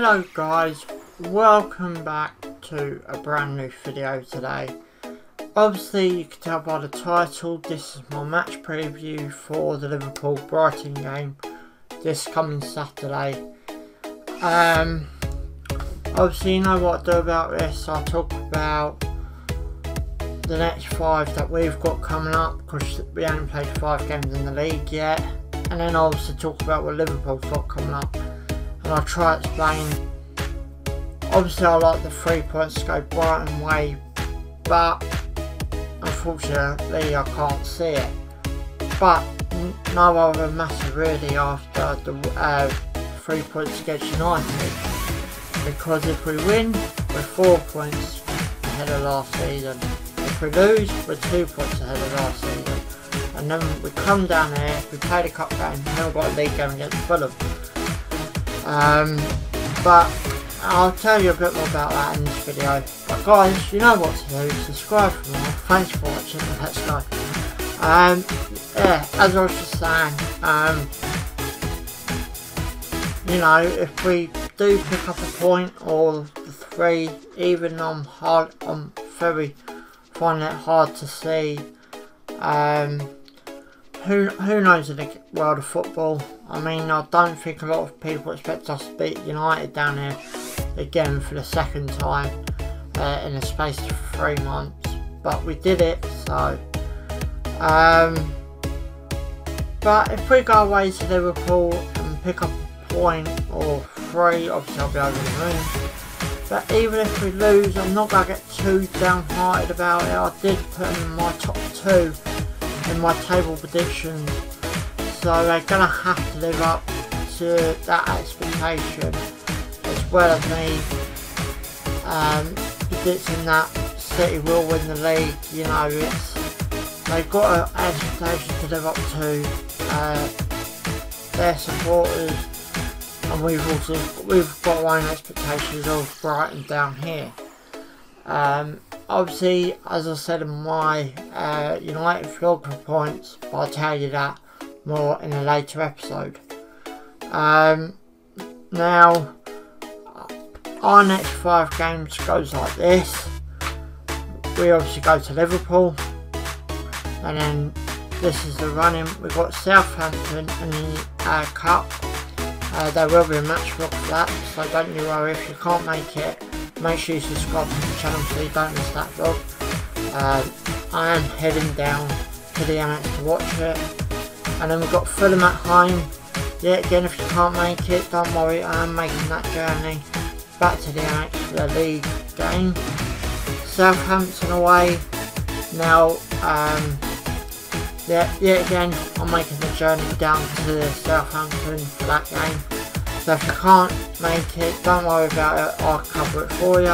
Hello guys, welcome back to a brand new video today. Obviously you can tell by the title, this is my match preview for the Liverpool Brighton game this coming Saturday. Obviously you know what I do about this. I talk about the next five that we've got coming up because we haven't played five games in the league yet, and then I also talk about what Liverpool's got coming up. And I try to explain, obviously I like the 3 points to go Brighton way, but unfortunately I can't see it. But no other matter really after the 3 points against United, because if we win we're 4 points ahead of last season, if we lose we're 2 points ahead of last season, and then we come down here, we play the cup game, and then we've got a league game against Fulham. But I'll tell you a bit more about that in this video. But guys, you know what to do, subscribe for more, thanks for watching, let's go. Yeah, as I was just saying, you know, if we do pick up a point or the three, even I'm very finding it hard to see, Who knows in the world of football? I mean, I don't think a lot of people expect us to beat United down here again for the second time in the space of 3 months, but we did it. So, but if we go away to Liverpool and pick up a point or three, obviously I'll be over the moon. But even if we lose, I'm not going to get too downhearted about it. I did put in my top two in my table predictions, so they're gonna have to live up to that expectation, as well as me predicting that City will win the league. You know, they've got an expectation to live up to, their supporters, and we've got our own expectations of Brighton down here. Obviously, as I said in my United vlog for points, but I'll tell you that more in a later episode. Now, our next five games goes like this. We obviously go to Liverpool, and then this is the running. We've got Southampton in the Cup. There will be a match vlog for that, so don't you worry if you can't make it. Make sure you subscribe to the channel so you don't miss that vlog. I am heading down to the DMX to watch it. And then we've got Fulham at home. Yeah, again, if you can't make it, don't worry, I am making that journey back to the DMX for the league game. Southampton away. Now, yeah, again, I'm making the journey down to Southampton for that game. So if you can't make it, don't worry about it, I'll cover it for you.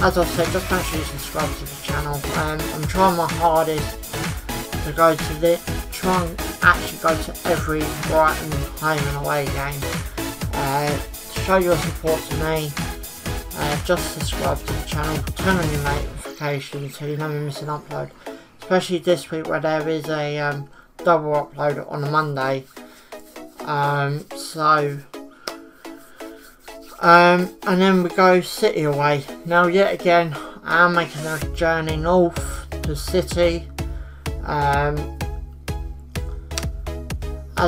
As I said, just make sure you subscribe to the channel. I'm trying my hardest to go to try and actually go to every Brighton home and away game. To show your support to me, just subscribe to the channel, turn on your notifications so you never miss an upload. Especially this week where there is a double upload on a Monday. And then we go City away. Now yet again I am making a journey north to City. As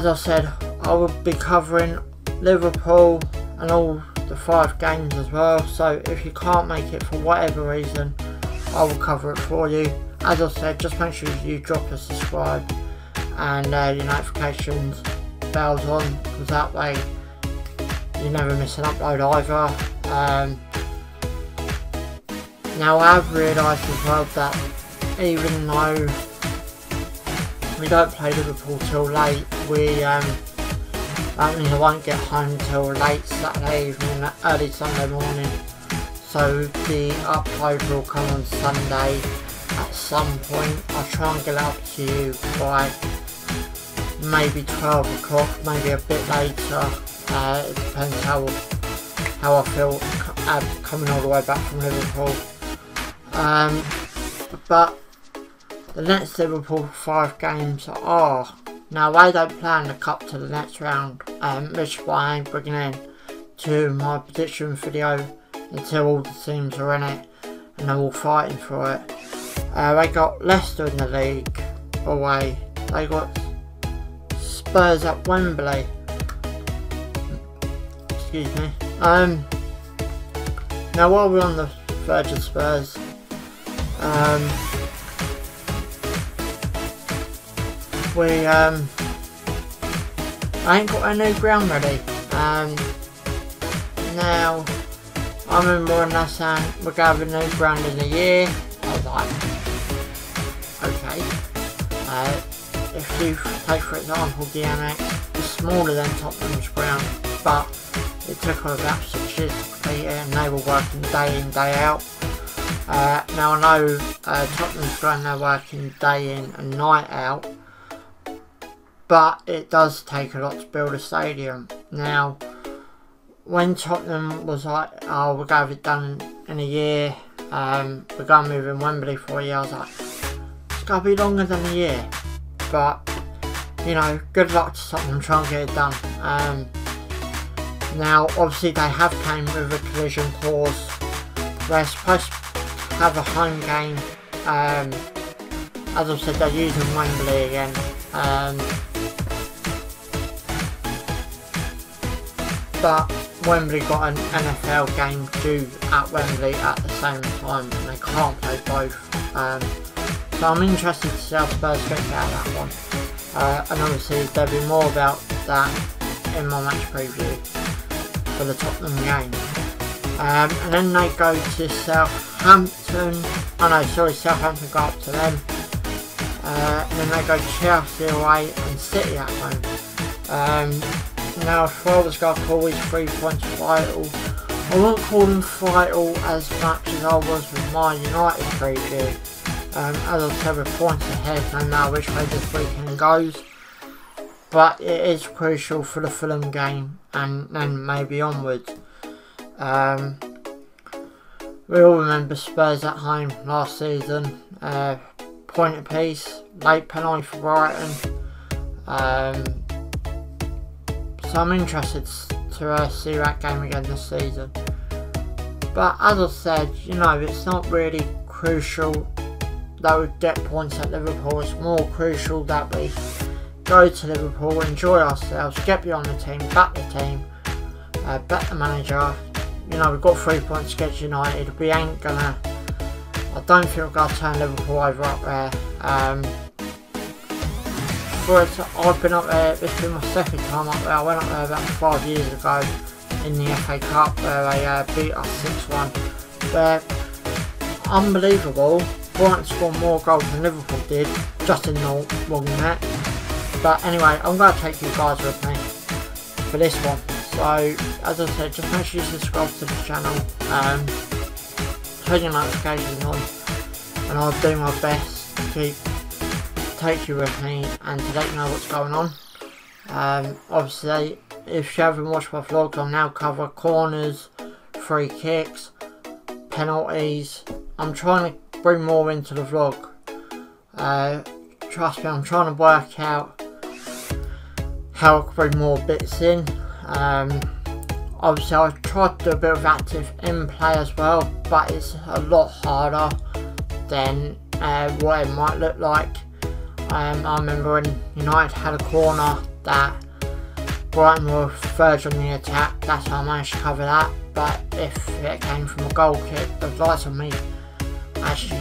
I said, I will be covering Liverpool and all the five games as well, so if you can't make it for whatever reason, I will cover it for you. As I said, just make sure you drop a subscribe and your notifications bells on, because that way you never miss an upload either. Now I've realised as well that even though we don't play Liverpool till late, that means I won't get home till late Saturday evening, early Sunday morning. So the upload will come on Sunday at some point. I'll try and get it up to you by maybe 12 o'clock, maybe a bit later. It depends how I feel coming all the way back from Liverpool. But the next Liverpool five games are, now they don't play in the cup to the next round, which I ain't bringing in to my prediction video until all the teams are in it and they're all fighting for it. They got Leicester in the league away, they got Spurs at Wembley, excuse me. Now while we're on the verge of Spurs, I ain't got a new ground ready. Now I remember when I said we're gonna have a new ground in a year, I was like, okay. If you take for example DMX, it's smaller than Tottenham's ground, but it took her about 6 years to complete it and they were working day in, day out. Now I know Tottenham's ground, they're working day in and night out, but it does take a lot to build a stadium. Now, when Tottenham was like, oh, we're going to have it done in a year, we're going to move in Wembley for a year, I was like, it's going to be longer than a year. But, you know, good luck to Tottenham trying to get it done. Now, obviously they have came with a collision clause. They're supposed to have a home game. As I've said, they're using Wembley again. But Wembley got an NFL game due at Wembley at the same time and they can't play both. So I'm interested to see how Spurs get out of that one. And obviously there'll be more about that in my match preview for the Tottenham game. And then they go to Southampton. Oh no, sorry, Southampton go up to them. And then they go Chelsea away and City at home. Now, if I was going to call these 3 points vital, I wouldn't call them vital as much as I was with my United preview. As I said, we're points ahead, no matter which way this weekend goes. But it is crucial for the Fulham game and then maybe onwards. We all remember Spurs at home last season. Point apiece, late penalty for Brighton. So I'm interested to see that game again this season. But as I said, you know, it's not really crucial that we get points at Liverpool. It's more crucial that we go to Liverpool, enjoy ourselves, get behind the team, back the team, back the manager. You know, we've got 3 points against United. We ain't gonna, I don't think we're gonna turn Liverpool over up there. I've been up there, it's been my second time up there. I went up there about 5 years ago in the FA Cup where they beat us 6-1. They're unbelievable. Brighton scored more goals than Liverpool did, just in the wrong net. But anyway, I'm going to take you guys with me for this one. So, as I said, just make sure you subscribe to the channel, turn your notifications on, and I'll do my best to keep take you with me and to let you know what's going on. Obviously, if you haven't watched my vlogs, I'll now cover corners, free kicks, penalties. I'm trying to bring more into the vlog. Trust me, I'm trying to work out how I can bring more bits in. Obviously, I tried to do a bit of active in play as well, but it's a lot harder than what it might look like. I remember when United had a corner that Brighton were verge on the attack, that's how I managed to cover that. But if it came from a goal kick, the lights on me actually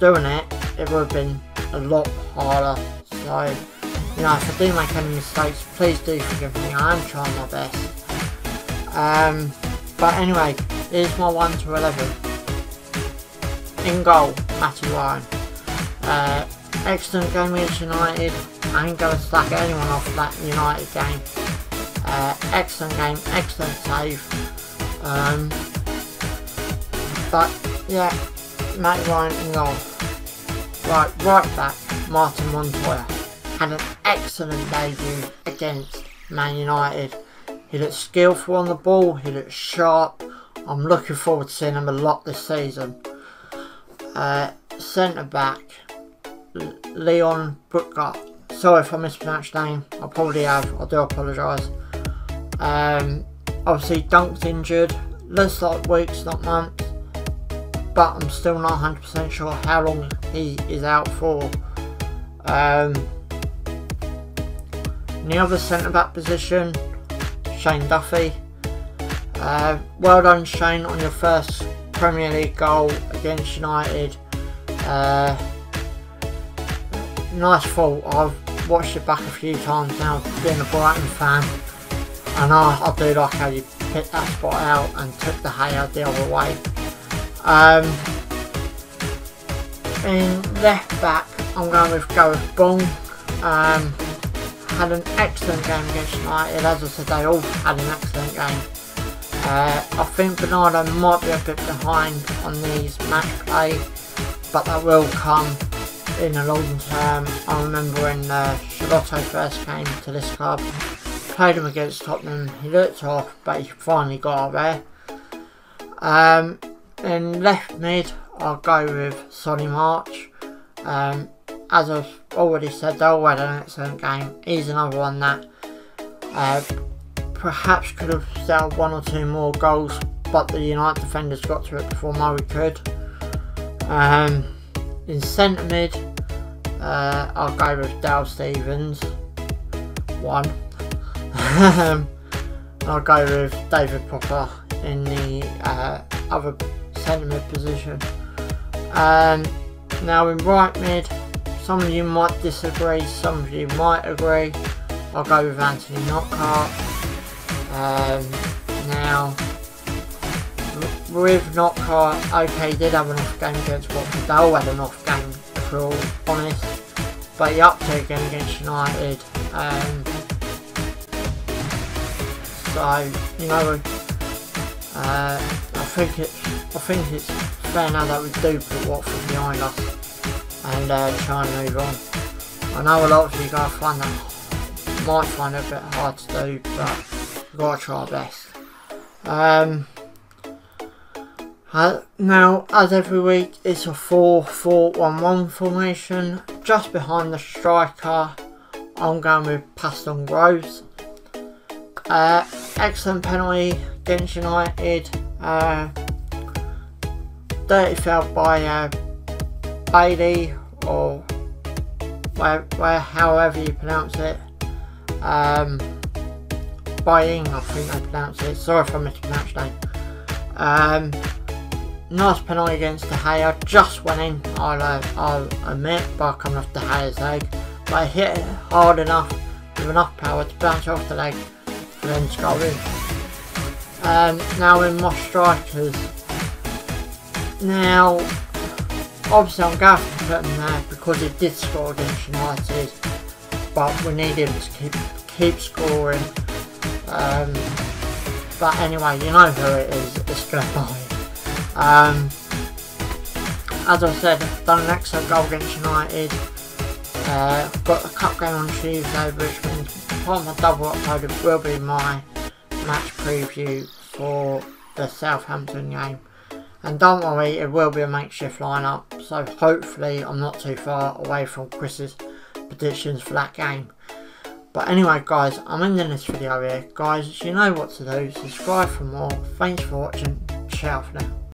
doing it, it would have been a lot harder. So, you know, if I do make any mistakes, please do forgive me, I am trying my best. But anyway, here's my 1 to 11. In goal, Matty Ryan. Excellent game against United. I ain't going to slack anyone off that United game. Excellent game, excellent save. But yeah, Matty Ryan in goal. Right back, Martin Montoya had an excellent debut against Man United. He looked skillful on the ball, he looked sharp. I'm looking forward to seeing him a lot this season. Centre back, Leon Booker. Sorry if I mispronounced name, I probably have, I do apologise. Obviously Dunk's injured, looks like weeks not months, but I'm still not 100% sure how long he is out for. In the other centre back position, Shane Duffy. Well done Shane on your first Premier League goal against United. Nice fall. I've watched it back a few times now, being a Brighton fan, and I do like how you picked that spot out and took the Gea the other way. In left back, I'm going with Gareth Bong. Had an excellent game against United, as I said, they all had an excellent game. I think Bernardo might be a bit behind on these match play, but that will come in the long term. I remember when Chirotto first came to this club, played him against Tottenham, he looked off, but he finally got out there. In left mid, I'll go with Sonny March. As I've already said, they all had an excellent game. He's another one that perhaps could have set one or two more goals, but the United defenders got to it before Murray could. In centre mid, I'll go with Dale Stevens. One. I'll go with David Popper in the other centre mid position. Now in right mid, some of you might disagree, some of you might agree. I'll go with Anthony Knockaert. Now, with Knockaert, okay, he did have an off game against Watford, they all had an off game, if we're all honest, but he upped it again against United. So, you know, I think it's fair now that we do put Watford behind us and try and move on. I know a lot of you guys might find it a bit hard to do, but gotta try our best. Now, as every week, it's a 4-4-1-1 formation. Just behind the striker, I'm going with Paston Groves. Excellent penalty against United. Dirty foul by Bailey, or however you pronounce it. Buying, I think I pronounced it. Sorry if I mispronounced that. Nice penalty against De Gea. Just went in, I'll admit, by coming off De Gea's leg. But I hit it hard enough, with enough power to bounce off the leg, for them to go in. Now in my strikers. Now, obviously I'm going to have to put him there, because he did score against United. But we need him to keep scoring. But anyway, you know who it is, it's going to buy. As I said, I've done an excellent goal against United. Got a cup game on Tuesday, which means part of my double upload will be my match preview for the Southampton game. And don't worry, it will be a makeshift lineup, so hopefully I'm not too far away from Chris's predictions for that game. But anyway guys, I'm ending this video here. Guys, you know what to do, subscribe for more. Thanks for watching, ciao for now.